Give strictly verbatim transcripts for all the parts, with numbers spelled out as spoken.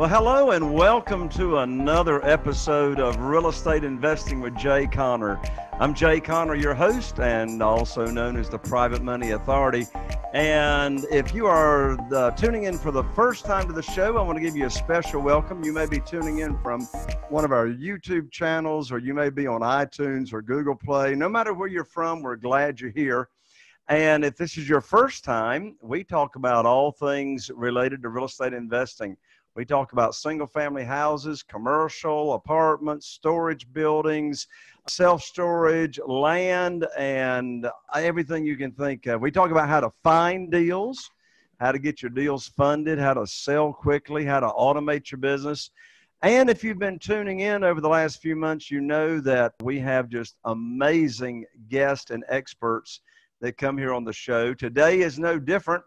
Well, hello and welcome to another episode of Real Estate Investing with Jay Conner. I'm Jay Conner, your host, and also known as the Private Money Authority. And if you are uh, tuning in for the first time to the show, I want to give you a special welcome. You may be tuning in from one of our YouTube channels, or you may be on iTunes or Google Play. No matter where you're from, we're glad you're here. And if this is your first time, we talk about all things related to real estate investing. We talk about single-family houses, commercial, apartments, storage buildings, self-storage, land, and everything you can think of. We talk about how to find deals, how to get your deals funded, how to sell quickly, how to automate your business. And if you've been tuning in over the last few months, you know that we have just amazing guests and experts that come here on the show. Today is no different.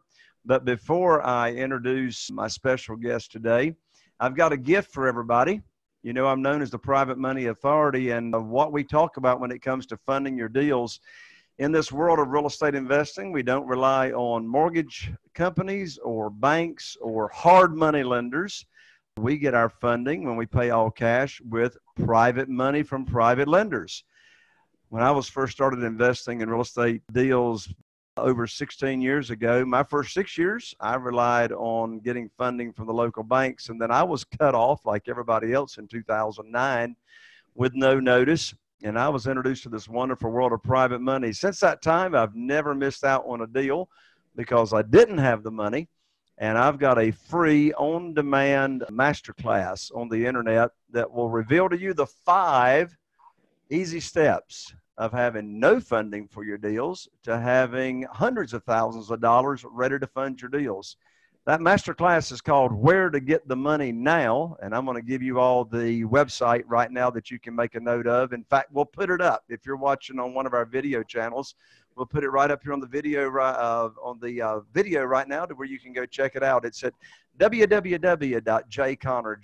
But before I introduce my special guest today, I've got a gift for everybody. You know, I'm known as the Private Money Authority, and what we talk about when it comes to funding your deals. In this world of real estate investing, we don't rely on mortgage companies or banks or hard money lenders. We get our funding when we pay all cash with private money from private lenders. When I was first started investing in real estate deals, over sixteen years ago, my first six years, I relied on getting funding from the local banks. And then I was cut off like everybody else in two thousand nine with no notice. And I was introduced to this wonderful world of private money. Since that time, I've never missed out on a deal because I didn't have the money. And I've got a free on-demand masterclass on the internet that will reveal to you the five easy steps of having no funding for your deals to having hundreds of thousands of dollars ready to fund your deals. That masterclass is called Where to Get the Money Now, and I'm going to give you all the website right now that you can make a note of. In fact, we'll put it up. If you're watching on one of our video channels, we'll put it right up here on the video uh, on the uh, video right now to where you can go check it out. It's at w w w dot jay conner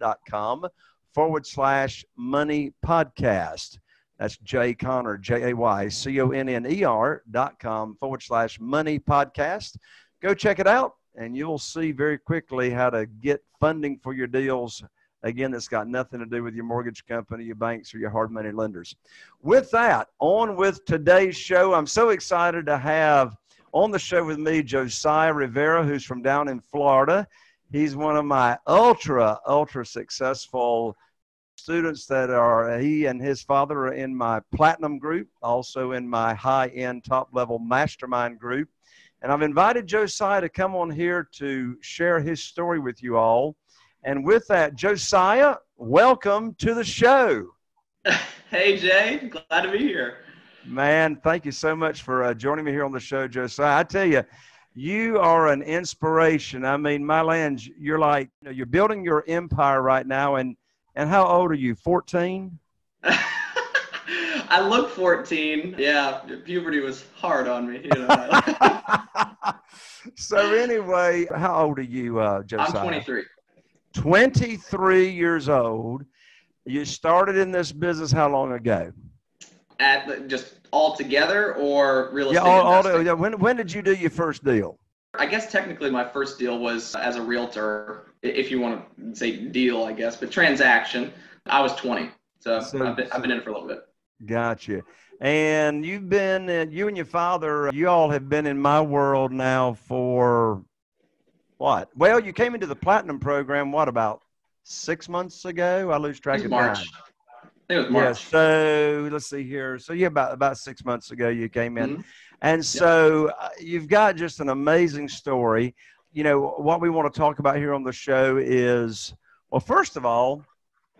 dot com forward slash money podcast. That's Jay Conner, J A Y C O N N E R dot com forward slash money podcast. Go check it out, and you'll see very quickly how to get funding for your deals. Again, that's got nothing to do with your mortgage company, your banks, or your hard money lenders. With that, on with today's show. I'm so excited to have on the show with me Josiah Rivera, who's from down in Florida. He's one of my ultra, ultra successful students that are, he and his father are in my platinum group, also in my high-end top-level mastermind group. And I've invited Josiah to come on here to share his story with you all. And with that, Josiah, welcome to the show. Hey, Jay. Glad to be here. Man, thank you so much for uh, joining me here on the show, Josiah. I tell you, you are an inspiration. I mean, my lands, you're like, you know, you're building your empire right now. And, and how old are you, fourteen? I look fourteen. Yeah, puberty was hard on me. You know? So anyway, how old are you, uh, Josiah? I'm twenty-three. twenty-three years old. You started in this business how long ago? At the, just all together or real estate? Yeah, all, all, yeah. When, when did you do your first deal? I guess technically my first deal was as a realtor, if you want to say deal, I guess, but transaction. I was twenty, so, so, I've, been, so I've been in it for a little bit. Gotcha. And you've been, you and your father, you all have been in my world now for what? Well, you came into the platinum program, what, about six months ago? I lose track of March. Time. It was March. Yeah, so let's see here. So yeah, about, about six months ago you came in. Mm-hmm. And so uh, you've got just an amazing story. You know, what we want to talk about here on the show is, well, first of all,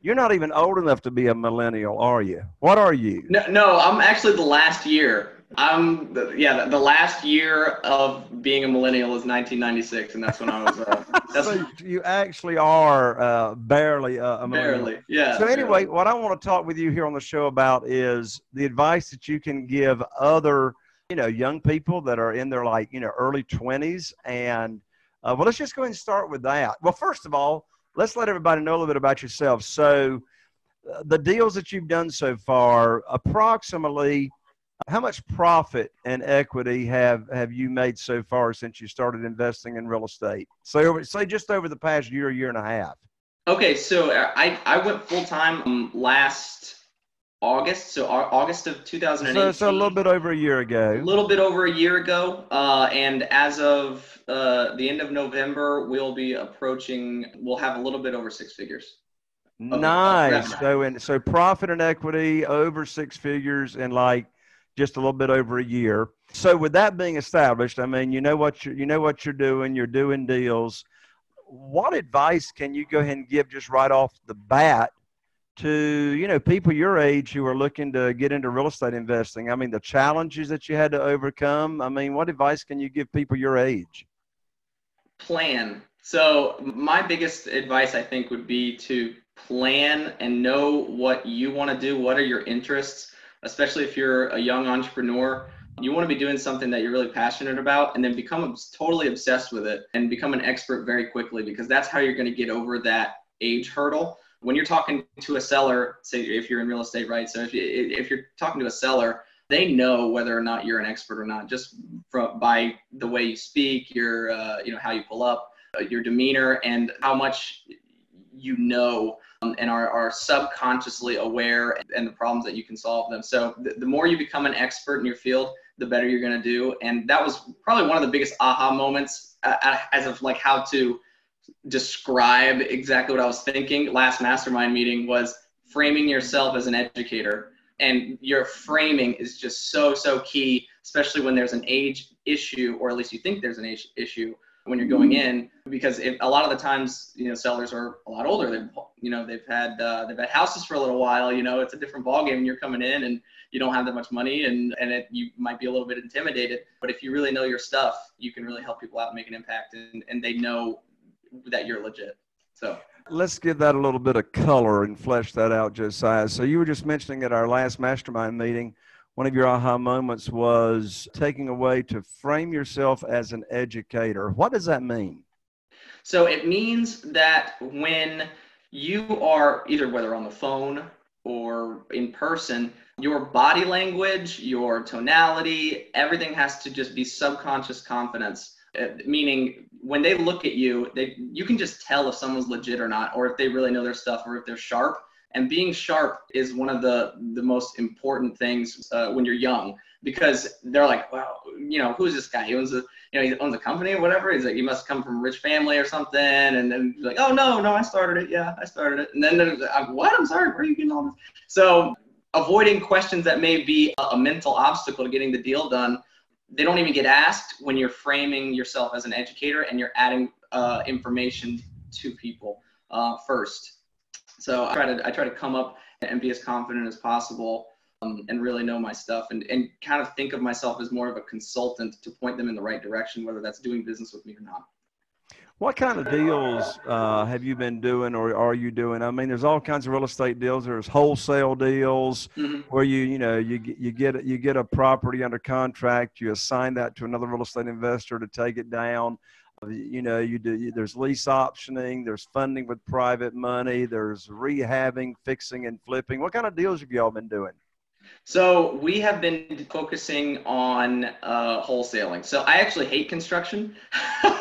you're not even old enough to be a millennial, are you? What are you? No, no, I'm actually the last year. I'm, the, yeah, the, the last year of being a millennial is nineteen ninety-six, and that's when I was uh, that's so you actually are uh, barely uh, a millennial. Barely, yeah. So anyway, barely. What I want to talk with you here on the show about is the advice that you can give other, you know, young people that are in their, like, you know, early twenties. And, uh, well, let's just go ahead and start with that. Well, first of all, let's let everybody know a little bit about yourself. So uh, the deals that you've done so far, approximately How much profit and equity have, have you made so far since you started investing in real estate? So over, say just over the past year, year and a half. Okay, so I, I went full-time last August, so August of two thousand eighteen. So it's a little bit over a year ago. A little bit over a year ago, uh, and as of uh, the end of November, we'll be approaching, we'll have a little bit over six figures. Of, nice. Of so, in, so profit and equity over six figures in like just a little bit over a year. So with that being established, I mean, you know what you're, you know what you're doing, you're doing deals. What advice can you go ahead and give just right off the bat to, you know, people your age who are looking to get into real estate investing? I mean, the challenges that you had to overcome. I mean, what advice can you give people your age? Plan. So my biggest advice, I think, would be to plan and know what you want to do. What are your interests? Especially if you're a young entrepreneur, you want to be doing something that you're really passionate about, and then become totally obsessed with it and become an expert very quickly, because that's how you're going to get over that age hurdle. When you're talking to a seller, say if you're in real estate, right? So if, you, if you're talking to a seller, they know whether or not you're an expert or not, just from, by the way you speak, your, uh, you know, how you pull up, uh, your demeanor, and how much you know, um, and are, are subconsciously aware, and, and the problems that you can solve them. So th the more you become an expert in your field, the better you're going to do. And that was probably one of the biggest aha moments uh, as of like how to describe exactly what I was thinking. Last mastermind meeting was framing yourself as an educator, and your framing is just so, so key, especially when there's an age issue, or at least you think there's an age issue when you're going in, because if, a lot of the times, you know, sellers are a lot older. They've, you know, they've had uh, they've had houses for a little while. You know, it's a different ballgame. And you're coming in and you don't have that much money, and and it, you might be a little bit intimidated. But if you really know your stuff, you can really help people out and make an impact, and and they know that you're legit. So let's give that a little bit of color and flesh that out, Josiah. So you were just mentioning at our last mastermind meeting, one of your aha moments was taking away to frame yourself as an educator. What does that mean? So it means that when you are either whether on the phone or in person, your body language, your tonality, everything has to just be subconscious confidence. Meaning when they look at you, they, you can just tell if someone's legit or not, or if they really know their stuff, or if they're sharp. And being sharp is one of the, the most important things uh, when you're young, because they're like, wow, you know, who's this guy? He owns a, you know, he owns a company or whatever. He's like, he must come from a rich family or something. And then he's like, oh, no, no, I started it. Yeah, I started it. And then they're like, what? I'm sorry, where are you getting all this? So avoiding questions that may be a mental obstacle to getting the deal done, they don't even get asked when you're framing yourself as an educator and you're adding uh, information to people uh, first. So I try to I try to come up and be as confident as possible, um, and really know my stuff, and, and kind of think of myself as more of a consultant to point them in the right direction, whether that's doing business with me or not. What kind of deals uh, have you been doing, or are you doing? I mean, there's all kinds of real estate deals. There's wholesale deals, mm-hmm, where you you know you you get you get a property under contract, you assign that to another real estate investor to take it down. You know, you do, there's lease optioning, there's funding with private money, there's rehabbing, fixing, and flipping. What kind of deals have y'all been doing? So we have been focusing on uh, wholesaling. So I actually hate construction.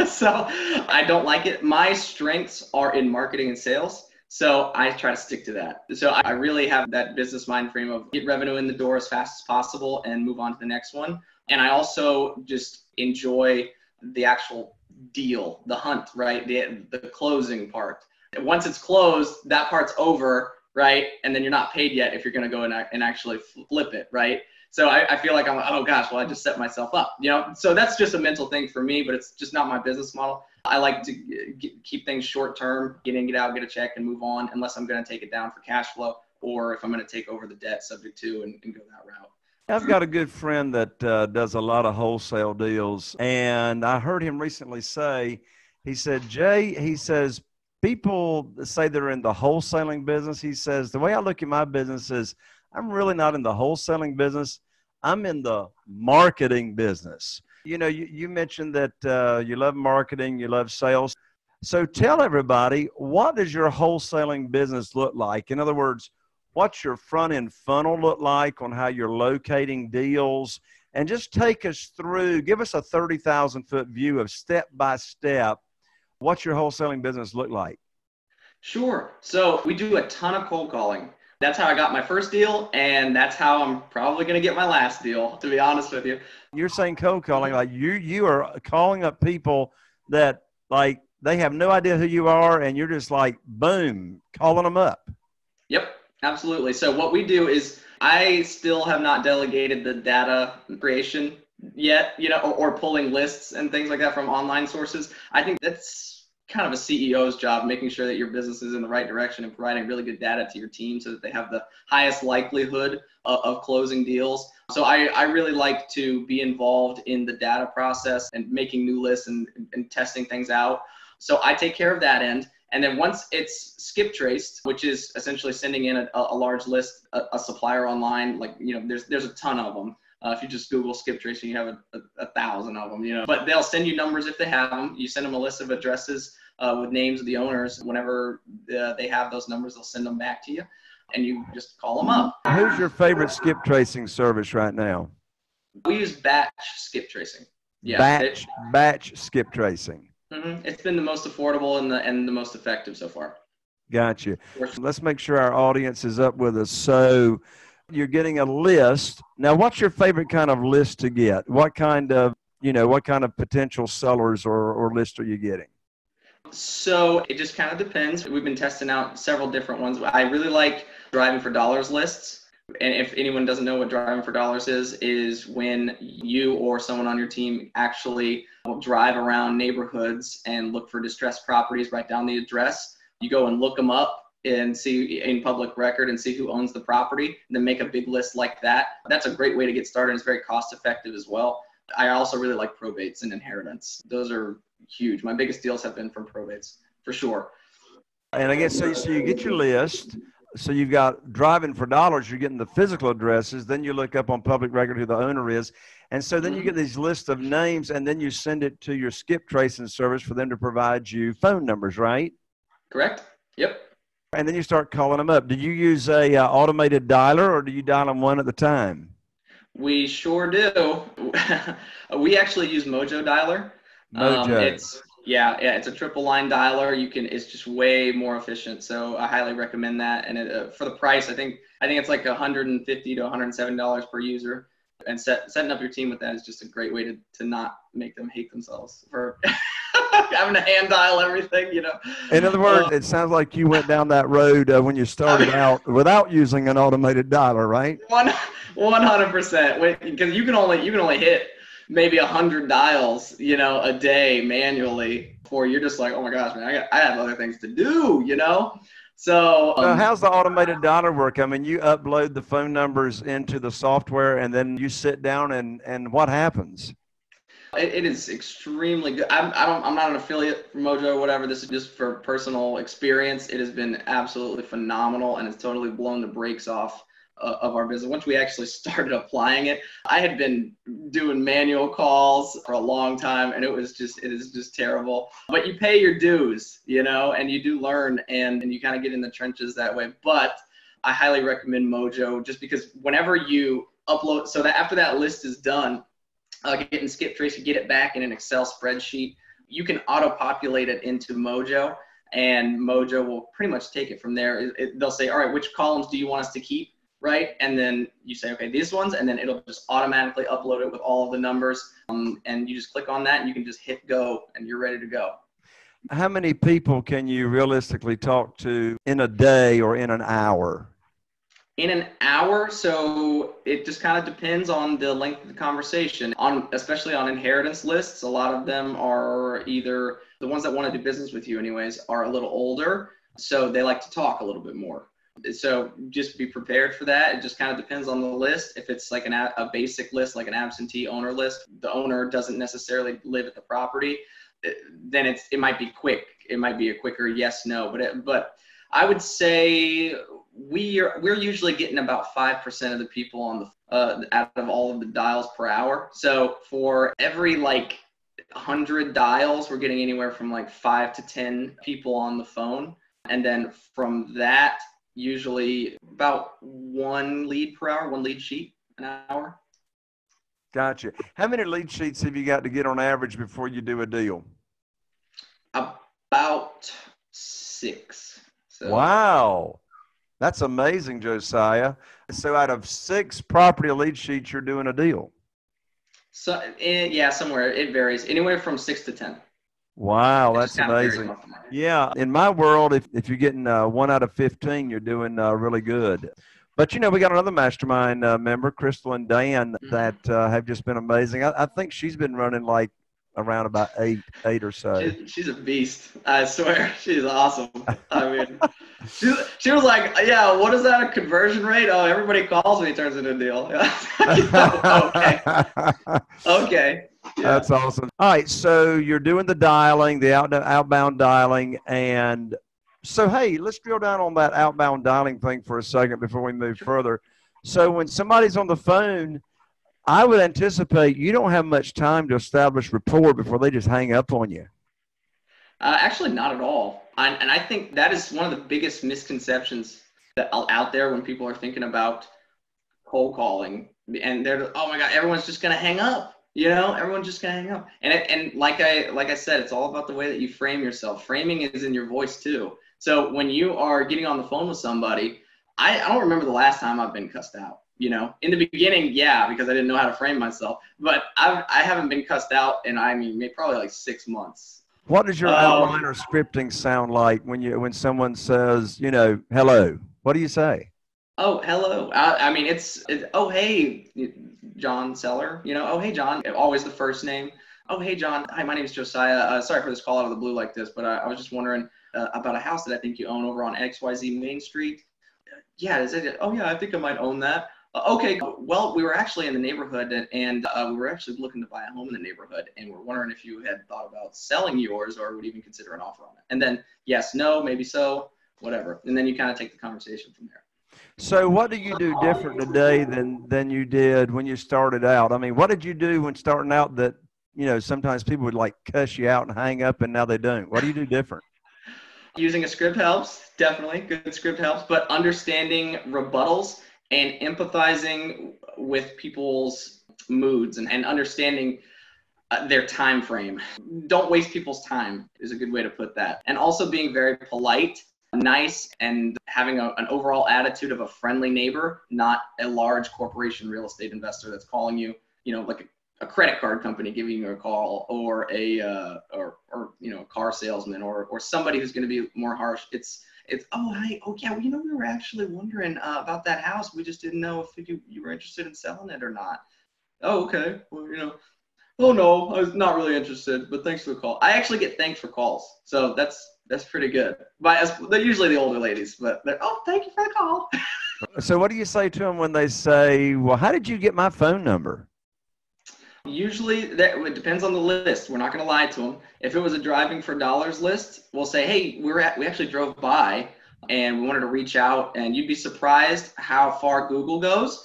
So I don't like it. My strengths are in marketing and sales. So I try to stick to that. So I really have that business mind frame of get revenue in the door as fast as possible and move on to the next one. And I also just enjoy the actual deal, the hunt, right? The, the closing part. Once it's closed, that part's over, right? And then you're not paid yet if you're going to go and, and actually flip it, right? So I, I feel like I'm like, oh gosh, well, I just set myself up, you know? So that's just a mental thing for me, but it's just not my business model. I like to get, keep things short term, get in, get out, get a check, and move on, unless I'm going to take it down for cash flow, or if I'm going to take over the debt subject to and, and go that route. I've got a good friend that uh, does a lot of wholesale deals, and I heard him recently say, he said, Jay, he says, people say they're in the wholesaling business. He says, the way I look at my business is I'm really not in the wholesaling business. I'm in the marketing business. You know, you, you mentioned that uh, you love marketing, you love sales. So tell everybody, what does your wholesaling business look like? In other words, what's your front end funnel look like on how you're locating deals? And just take us through, give us a thirty thousand foot view of step by step, what's your wholesaling business look like? Sure. So we do a ton of cold calling. That's how I got my first deal, and that's how I'm probably going to get my last deal, to be honest with you. You're saying cold calling, like you you are calling up people that, like, they have no idea who you are, and you're just like, boom, calling them up. Yep, absolutely. So what we do is I still have not delegated the data creation yet, you know, or, or pulling lists and things like that from online sources. I think that's kind of a C E O's job, making sure that your business is in the right direction and providing really good data to your team so that they have the highest likelihood of, of closing deals. So I, I really like to be involved in the data process and making new lists and, and testing things out. So I take care of that end. And then once it's skip traced, which is essentially sending in a, a large list, a, a supplier online, like, you know, there's, there's a ton of them. Uh, if you just Google skip tracing, you have a, a, a thousand of them, you know, but they'll send you numbers if they have them. You send them a list of addresses uh, with names of the owners. Whenever uh, they have those numbers, they'll send them back to you and you just call them up. Who's your favorite skip tracing service right now? We use Batch skip tracing. Yeah, Batch, it, batch skip tracing. Mm-hmm. It's been the most affordable and the, and the most effective so far. Gotcha. Let's make sure our audience is up with us. So you're getting a list. Now, what's your favorite kind of list to get? What kind of, you know, what kind of potential sellers or, or list are you getting? So it just kind of depends. We've been testing out several different ones. I really like driving for dollars lists. And if anyone doesn't know what driving for dollars is, is when you or someone on your team actually will drive around neighborhoods and look for distressed properties, write down the address. You go and look them up and see in public record and see who owns the property, and then make a big list like that. That's a great way to get started. It's very cost effective as well. I also really like probates and inheritance. Those are huge. My biggest deals have been from probates, for sure. And I guess, so, so you get your list. So you've got driving for dollars, you're getting the physical addresses, then you look up on public record who the owner is. And so then you get these lists of names, and then you send it to your skip tracing service for them to provide you phone numbers, right? Correct. Yep. And then you start calling them up. Do you use a uh, automated dialer, or do you dial them one at the time? We sure do. We actually use Mojo Dialer. Mojo. Um, it's, yeah, yeah, it's a triple line dialer. You can, it's just way more efficient. So I highly recommend that. And it, uh, for the price, I think I think it's like one hundred fifty to one hundred seven dollars per user. And set, setting up your team with that is just a great way to to not make them hate themselves for having to hand dial everything, you know. In other words, um, it sounds like you went down that road uh, when you started out without using an automated dialer, right? one hundred percent, because you can only you can only hit maybe a hundred dials, you know, a day manually. Before you're just like, oh my gosh, man, I got I have other things to do, you know. So, um, so how's the automated dialer work? I mean, you upload the phone numbers into the software, and then you sit down, and, and what happens? It, it is extremely good. I'm, I don't, I'm not an affiliate for Mojo or whatever. This is just for personal experience. It has been absolutely phenomenal, and it's totally blown the brakes off uh, of our business. Once we actually started applying it, I had been doing manual calls for a long time, and it was just, it is just terrible. But you pay your dues, you know, and you do learn, and, and you kind of get in the trenches that way. But I highly recommend Mojo, just because whenever you upload, so that after that list is done, Uh, getting skip trace, you get it back in an Excel spreadsheet. You can auto-populate it into Mojo, and Mojo will pretty much take it from there. It, it, they'll say, all right, which columns do you want us to keep, right? And then you say, okay, these ones, and then it'll just automatically upload it with all of the numbers, um, and you just click on that, and you can just hit go, and you're ready to go. How many people can you realistically talk to in a day or in an hour? In an hour, so it just kind of depends on the length of the conversation. On especially on inheritance lists, a lot of them are either, the ones that want to do business with you anyways, are a little older, so they like to talk a little bit more. So just be prepared for that. It just kind of depends on the list. If it's like an, a basic list, like an absentee owner list, the owner doesn't necessarily live at the property, then it's it might be quick. It might be a quicker yes, no, but it, but I would say we are, we're usually getting about five percent of the people on the, uh, out of all of the dials per hour. So for every like one hundred dials, we're getting anywhere from like five to ten people on the phone. And then from that, usually about one lead per hour, one lead sheet an hour. Gotcha. How many lead sheets have you got to get on average before you do a deal? About six. So. Wow. That's amazing, Josiah. So out of six property lead sheets, you're doing a deal. So it, yeah, somewhere it varies anywhere from six to ten. Wow, that's amazing. Yeah, in my world, if, if you're getting uh, one out of fifteen, you're doing uh, really good. But, you know, we got another mastermind uh, member, Crystal and Dan, mm-hmm. that uh, have just been amazing. I, I think she's been running like around about eight, eight or so. She, she's a beast. I swear. She's awesome. I mean, she, she was like, yeah, what is that, a conversion rate? Oh, everybody calls me, turns into a deal. Okay. Okay. Yeah. That's awesome. All right. So you're doing the dialing, the out, outbound dialing. And so, hey, let's drill down on that outbound dialing thing for a second before we move further. So when somebody's on the phone, I would anticipate you don't have much time to establish rapport before they just hang up on you. Uh, actually, not at all. I, and I think that is one of the biggest misconceptions that are out there when people are thinking about cold calling. And they're, oh, my God, everyone's just going to hang up. You know, everyone's just going to hang up. And, it, and like, I, like I said, it's all about the way that you frame yourself. Framing is in your voice, too. So when you are getting on the phone with somebody, I, I don't remember the last time I've been cussed out. You know, in the beginning, yeah, because I didn't know how to frame myself. But I've, I haven't been cussed out in, I mean, maybe probably like six months. What does your um, outline or scripting sound like when you when someone says, you know, hello? What do you say? Oh, hello. I, I mean, it's, it's, oh, hey, John Seller. You know, oh, hey, John. Always the first name. Oh, hey, John. Hi, my name is Josiah. Uh, sorry for this call out of the blue like this, but I, I was just wondering uh, about a house that I think you own over on X Y Z Main Street. Yeah, is it? Oh, yeah, I think I might own that. Okay, well, we were actually in the neighborhood, and uh, we were actually looking to buy a home in the neighborhood, and we're wondering if you had thought about selling yours or would even consider an offer on it. And then, yes, no, maybe so, whatever. And then you kind of take the conversation from there. So what do you do different today than, than you did when you started out? I mean, what did you do when starting out that, you know, sometimes people would, like, cuss you out and hang up, and now they don't? What do you do different? Using a script helps, definitely. Good script helps, but understanding rebuttals and empathizing with people's moods and, and understanding uh, their time frame. Don't waste people's time is a good way to put that. And also being very polite, nice, and having a, an overall attitude of a friendly neighbor, not a large corporation real estate investor that's calling you, you know, like a, a credit card company giving you a call, or a uh, or, or you know, a car salesman, or or somebody who's going to be more harsh. It's It's, oh, hey, oh, yeah, well, you know, we were actually wondering uh, about that house. We just didn't know if you, you were interested in selling it or not. Oh, okay. Well, you know, oh, no, I was not really interested, but thanks for the call. I actually get thanked for calls, so that's that's pretty good. But they're usually the older ladies, but they're, oh, thank you for the call. So what do you say to them when they say, well, how did you get my phone number? Usually, that, it depends on the list. We're not going to lie to them. If it was a driving for dollars list, we'll say, hey, we were at, we actually drove by and we wanted to reach out. And you'd be surprised how far Google goes.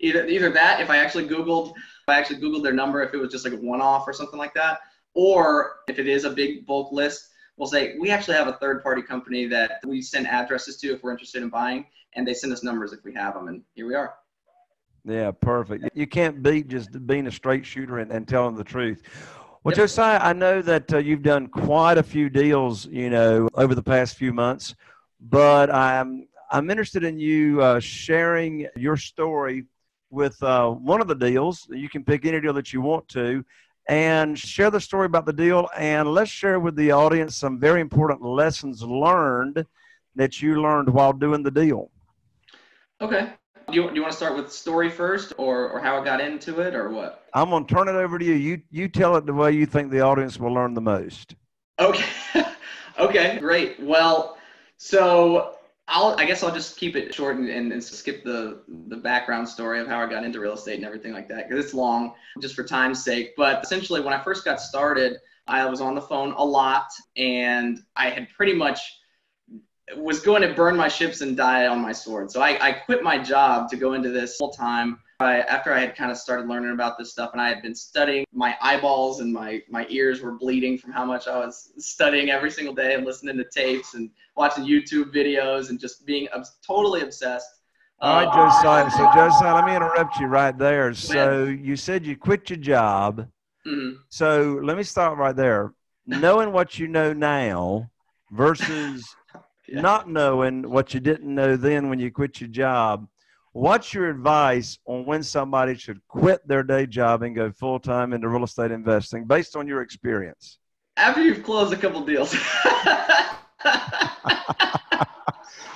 either, either that, if I actually Googled, if I actually Googled their number, if it was just like a one-off or something like that, or if it is a big bulk list, we'll say, we actually have a third-party company that we send addresses to if we're interested in buying, and they send us numbers if we have them, and here we are. Yeah, perfect. You can't beat just being a straight shooter and, and telling the truth. Well, yep. Josiah, I know that uh, you've done quite a few deals, you know, over the past few months, but I'm, I'm interested in you uh, sharing your story with uh, one of the deals. You can pick any deal that you want to and share the story about the deal. And let's share with the audience some very important lessons learned that you learned while doing the deal. Okay. Do you, do you want to start with the story first, or, or how I got into it, or what? I'm going to turn it over to you. You you tell it the way you think the audience will learn the most. Okay. Okay, great. Well, so I'll, I guess I'll just keep it short and, and, and skip the, the background story of how I got into real estate and everything like that, because it's long, just for time's sake. But essentially, when I first got started, I was on the phone a lot, and I had pretty much was going to burn my ships and die on my sword. So I, I quit my job to go into this full time. I, after I had kind of started learning about this stuff and I had been studying, my eyeballs and my, my ears were bleeding from how much I was studying every single day and listening to tapes and watching YouTube videos and just being obs totally obsessed. All right, Josiah. So, Josiah, let me interrupt you right there. So, you said you quit your job. Mm-hmm. So, let me stop right there. Knowing what you know now versus yeah. not knowing what you didn't know then when you quit your job, what's your advice on when somebody should quit their day job and go full-time into real estate investing based on your experience? After you've closed a couple deals.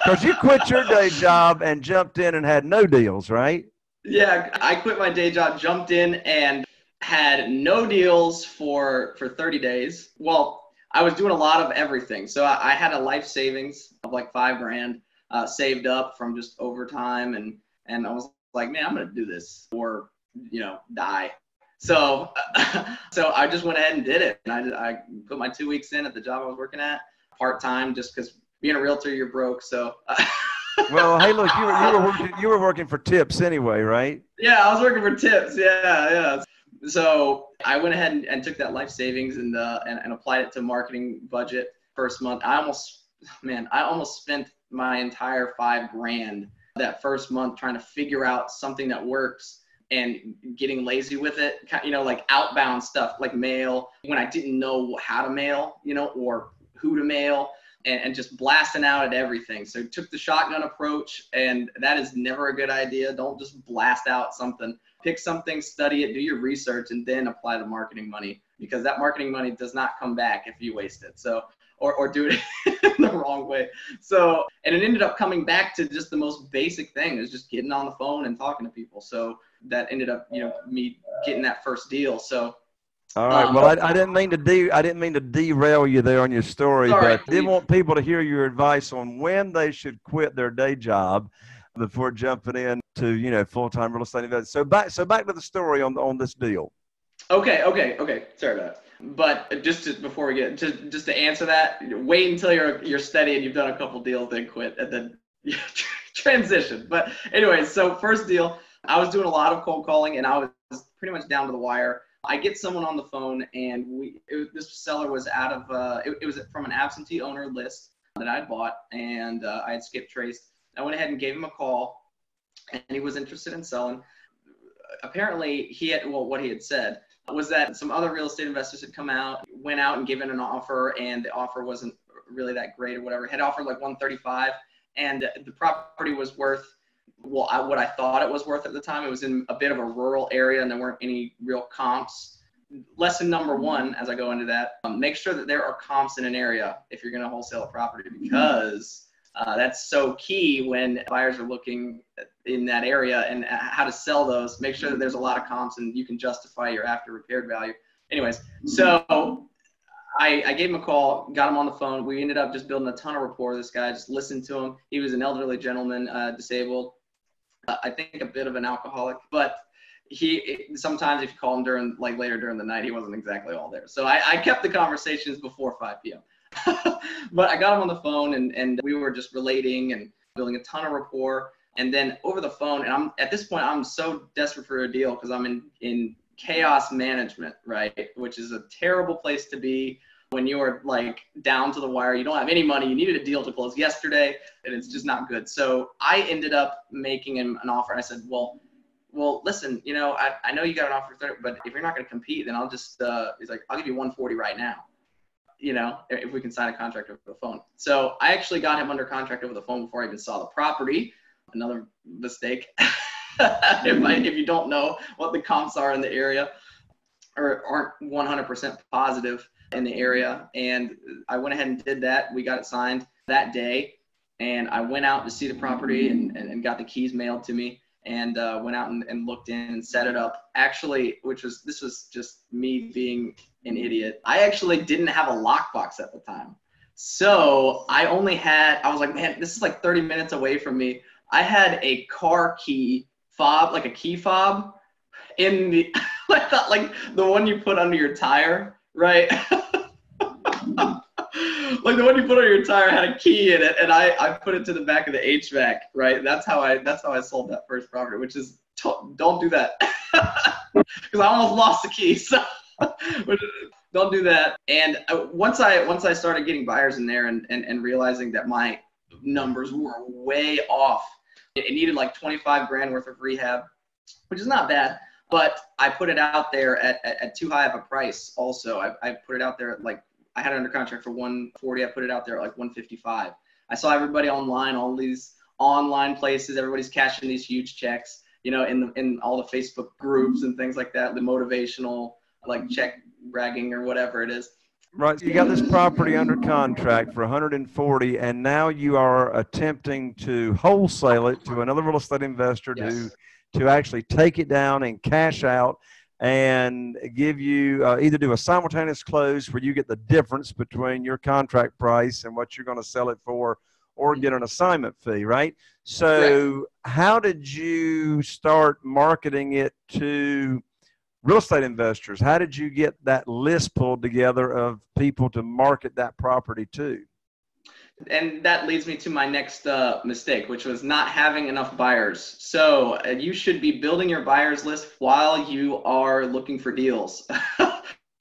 Because you quit your day job and jumped in and had no deals, right? Yeah, I quit my day job, jumped in, and had no deals for, for thirty days. Well, I was doing a lot of everything. So I, I had a life savings of like five grand uh, saved up from just overtime. And, and I was like, man, I'm going to do this or, you know, die. So, so I just went ahead and did it. And I, I put my two weeks in at the job I was working at part-time just because being a realtor, you're broke. So, well, hey, look, you were, you were working, you were working for tips anyway, right? Yeah, I was working for tips. Yeah, yeah. So I went ahead and, and took that life savings and, uh, and and applied it to marketing budget first month. I almost, man, I almost spent my entire five grand that first month trying to figure out something that works and getting lazy with it. You know, like outbound stuff, like mail when I didn't know how to mail, you know, or who to mail. And, and just blasting out at everything. So took the shotgun approach, and that is never a good idea. Don't just blast out something. Pick something, study it, do your research, and then apply the marketing money, because that marketing money does not come back if you waste it. So, or, or do it the wrong way. So, and it ended up coming back to just the most basic thing, is just getting on the phone and talking to people. So that ended up, you know, me getting that first deal. So all right. Well, I, I didn't mean to de I didn't mean to derail you there on your story, sorry, but I did want people to hear your advice on when they should quit their day job before jumping in to, you know, full-time real estate investing. So back so back to the story on on this deal. Okay. Okay. Okay. Sorry about that. But just to, before we get just just to answer that, wait until you're you're steady and you've done a couple deals, then quit and then transition. But anyway, so first deal, I was doing a lot of cold calling and I was pretty much down to the wire. I get someone on the phone, and we, it, this seller was out of, uh, it, it was from an absentee owner list that I bought, and uh, I had skip traced. I went ahead and gave him a call, and he was interested in selling. Apparently, he had, well, what he had said was that some other real estate investors had come out, went out and given an offer, and the offer wasn't really that great or whatever. Had offered like one thirty-five, and the property was worth, well, I, what I thought it was worth at the time. It was in a bit of a rural area and there weren't any real comps. Lesson number one, as I go into that, um, make sure that there are comps in an area if you're going to wholesale a property, because uh, that's so key when buyers are looking in that area and how to sell those. Make sure that there's a lot of comps and you can justify your after repaired value. Anyways, so I, I gave him a call, got him on the phone. We ended up just building a ton of rapport with this guy. Just listened to him. He was an elderly gentleman, uh, disabled. I think a bit of an alcoholic, but he, sometimes if you call him during, like later during the night, he wasn't exactly all there. So I, I kept the conversations before five P M But I got him on the phone and, and we were just relating and building a ton of rapport. And then over the phone, and I'm at this point, I'm so desperate for a deal because I'm in, in chaos management, right? Which is a terrible place to be when you're like down to the wire. You don't have any money. You needed a deal to close yesterday, and it's just not good. So I ended up making him an offer. I said, well, well, listen, you know, I, I know you got an offer, but if you're not going to compete, then I'll just, uh, he's like, I'll give you one forty right now, you know, if we can sign a contract over the phone. So I actually got him under contract over the phone before I even saw the property. Another mistake. if, I, if you don't know what the comps are in the area or aren't one hundred percent positive in the area. And I went ahead and did that. We got it signed that day. And I went out to see the property and, and, and got the keys mailed to me, and uh, went out and, and looked in and set it up. Actually, which was, this was just me being an idiot. I actually didn't have a lockbox at the time. So I only had, I was like, man, this is like thirty minutes away from me. I had a car key fob, like a key fob in the, like, the, like the one you put under your tire, right? Like the one you put on your tire had a key in it, and I, I put it to the back of the H V A C, right? That's how I that's how I sold that first property, which is don't do that, because I almost lost the key. So don't do that. And once I once I started getting buyers in there and and, and realizing that my numbers were way off, it needed like twenty-five grand worth of rehab, which is not bad. But I put it out there at, at, at too high of a price. Also, I, I put it out there at like, I had it under contract for one forty. I put it out there at like one fifty-five. I saw everybody online, all these online places, everybody's cashing these huge checks, you know, in the, in all the Facebook groups and things like that, the motivational, like check bragging or whatever it is. Right. You got this property under contract for one hundred forty, and now you are attempting to wholesale it to another real estate investor yes. to to actually take it down and cash out and give you uh, either do a simultaneous close where you get the difference between your contract price and what you're going to sell it for, or get an assignment fee, right? So how did you start marketing it to real estate investors? How did you get that list pulled together of people to market that property to? And that leads me to my next uh, mistake, which was not having enough buyers. So uh, you should be building your buyers list while you are looking for deals.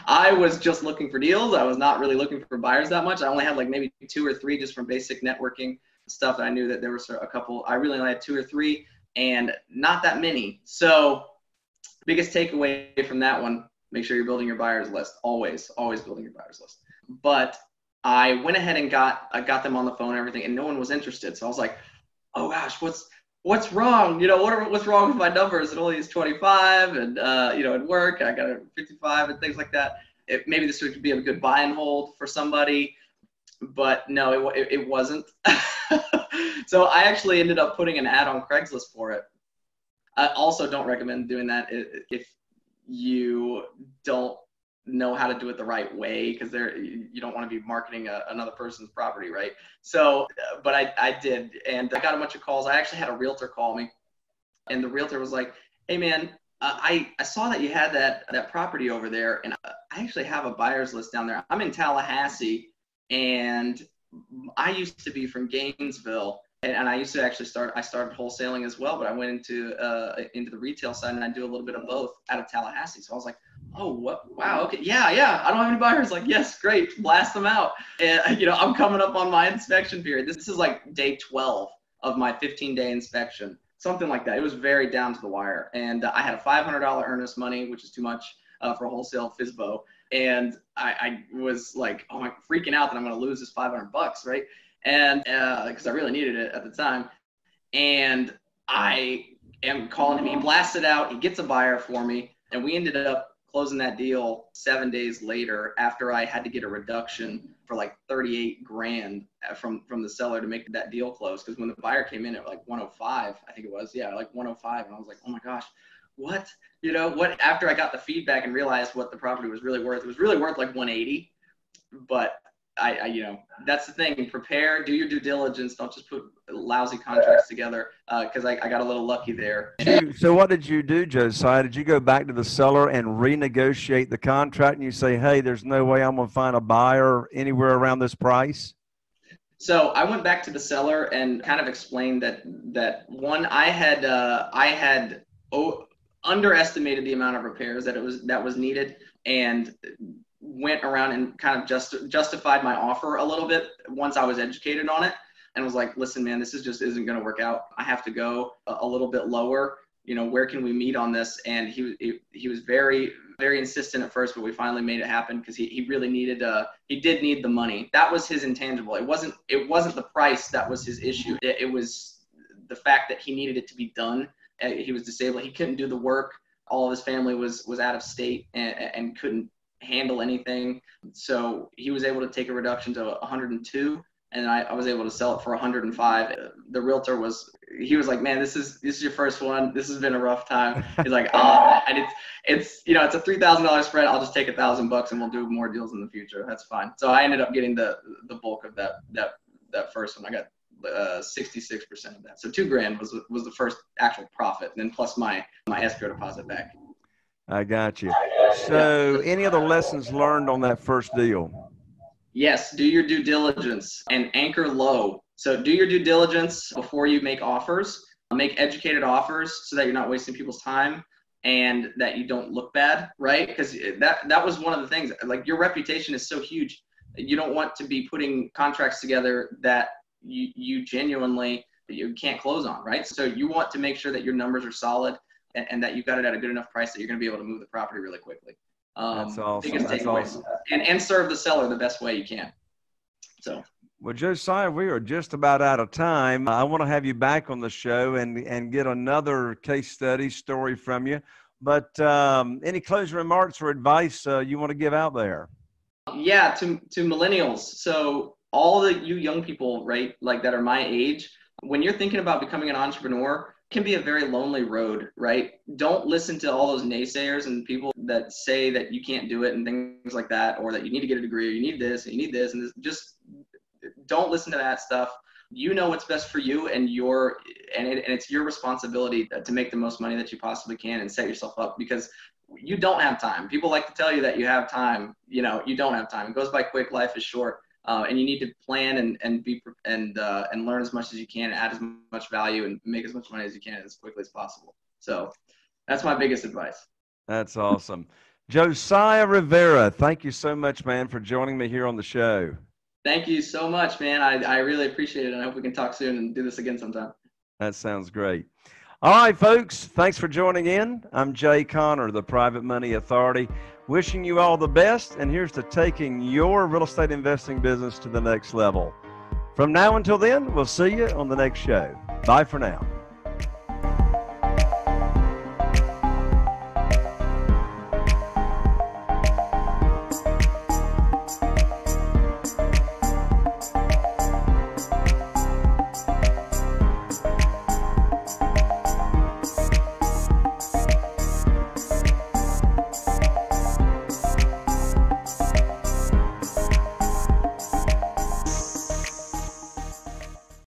I was just looking for deals. I was not really looking for buyers that much. I only had like maybe two or three just from basic networking stuff. I knew that there were a couple. I really only had two or three and not that many. So biggest takeaway from that one, make sure you're building your buyers list. Always, always building your buyers list. But I went ahead and got I got them on the phone and everything, and no one was interested. So I was like, "Oh gosh, what's what's wrong? You know, what are, what's wrong with my numbers? It only is twenty-five, and uh, you know, at work I got a fifty-five and things like that. It, maybe this would be a good buy and hold for somebody, but no, it it, it wasn't. So I actually ended up putting an ad on Craigslist for it. I also don't recommend doing that if you don't know how to do it the right way, because there you don't want to be marketing a, another person's property, right? So but I, I did, and I got a bunch of calls. I actually had a realtor call me, and the realtor was like, "Hey man, uh, I, I saw that you had that that property over there, and I actually have a buyer's list down there. I'm in Tallahassee, and I used to be from Gainesville, and, and I used to actually start I started wholesaling as well, but I went into uh, into the retail side, and I do a little bit of both out of Tallahassee." So I was like, "Oh, what? Wow. Okay. Yeah. Yeah. I don't have any buyers." Like, yes, great. Blast them out. And, you know, I'm coming up on my inspection period. This is like day twelve of my fifteen day inspection, something like that. It was very down to the wire. And uh, I had a five hundred dollar earnest money, which is too much uh, for wholesale FSBO. And I, I was like, oh, I'm freaking out that I'm going to lose this five hundred bucks. Right. And uh, because I really needed it at the time. And I am calling him. He blasts it out. He gets a buyer for me. And we ended up closing that deal seven days later, after I had to get a reduction for like thirty-eight grand from, from the seller to make that deal close. Because when the buyer came in at like one oh five, I think it was, yeah, like one oh five. And I was like, oh my gosh, what? You know, what? After I got the feedback and realized what the property was really worth, it was really worth like one eighty. But I, I you know, that's the thing. Prepare, do your due diligence. Don't just put lousy contracts together, because uh, I, I got a little lucky there. So what did you do, Josiah? Did you go back to the seller and renegotiate the contract, and you say, hey, there's no way I'm going to find a buyer anywhere around this price? So I went back to the seller and kind of explained that, that one, I had, uh, I had o underestimated the amount of repairs that it was, that was needed, and went around and kind of just justified my offer a little bit once I was educated on it, and was like, listen, man, this is just isn't going to work out. I have to go a, a little bit lower. You know, where can we meet on this? And he he, he was very, very insistent at first, but we finally made it happen, because he, he really needed, uh, he did need the money. That was his intangible. It wasn't, it wasn't the price that was his issue. It, it was the fact that he needed it to be done. He was disabled. He couldn't do the work. All of his family was, was out of state and, and couldn't handle anything. So he was able to take a reduction to one hundred two, and I, I was able to sell it for one hundred five. The realtor was, he was like, man, this is, this is your first one. This has been a rough time. He's like, ah, oh. And it's, it's, you know, it's a three thousand dollar spread. I'll just take a thousand bucks and we'll do more deals in the future. That's fine. So I ended up getting the, the bulk of that, that, that first one. I got uh, sixty-six percent of that. So two grand was, was the first actual profit. And then plus my, my escrow deposit back. I got you. So any other lessons learned on that first deal? Yes, do your due diligence and anchor low. So do your due diligence before you make offers. Make educated offers so that you're not wasting people's time and that you don't look bad, right? Because that, that was one of the things. Like, your reputation is so huge. You don't want to be putting contracts together that you, you genuinely you can't close on, right? So you want to make sure that your numbers are solid and, and that you've got it at a good enough price that you're going to be able to move the property really quickly. Um, That's awesome. That's awesome. And, and serve the seller the best way you can. So. Well, Josiah, we are just about out of time. I want to have you back on the show and, and get another case study story from you. But um, any closing remarks or advice uh, you want to give out there? Yeah, to, to millennials. So all the you young people, right, like that are my age, when you're thinking about becoming an entrepreneur, it can be a very lonely road, right? Don't listen to all those naysayers and people that say that you can't do it and things like that, or that you need to get a degree, or you need this, and you need this, and this. Just don't listen to that stuff. You know what's best for you, and your and, it, and it's your responsibility to make the most money that you possibly can and set yourself up, because you don't have time. People like to tell you that you have time. You know, you don't have time. It goes by quick. Life is short, uh, and you need to plan and and be and uh, and learn as much as you can, and add as much value, and make as much money as you can as quickly as possible. So that's my biggest advice. That's awesome. Josiah Rivera, thank you so much, man, for joining me here on the show. Thank you so much, man. I, I really appreciate it. And I hope we can talk soon and do this again sometime. That sounds great. All right, folks. Thanks for joining in. I'm Jay Conner, the Private Money Authority, wishing you all the best. And here's to taking your real estate investing business to the next level. From now until then, we'll see you on the next show. Bye for now.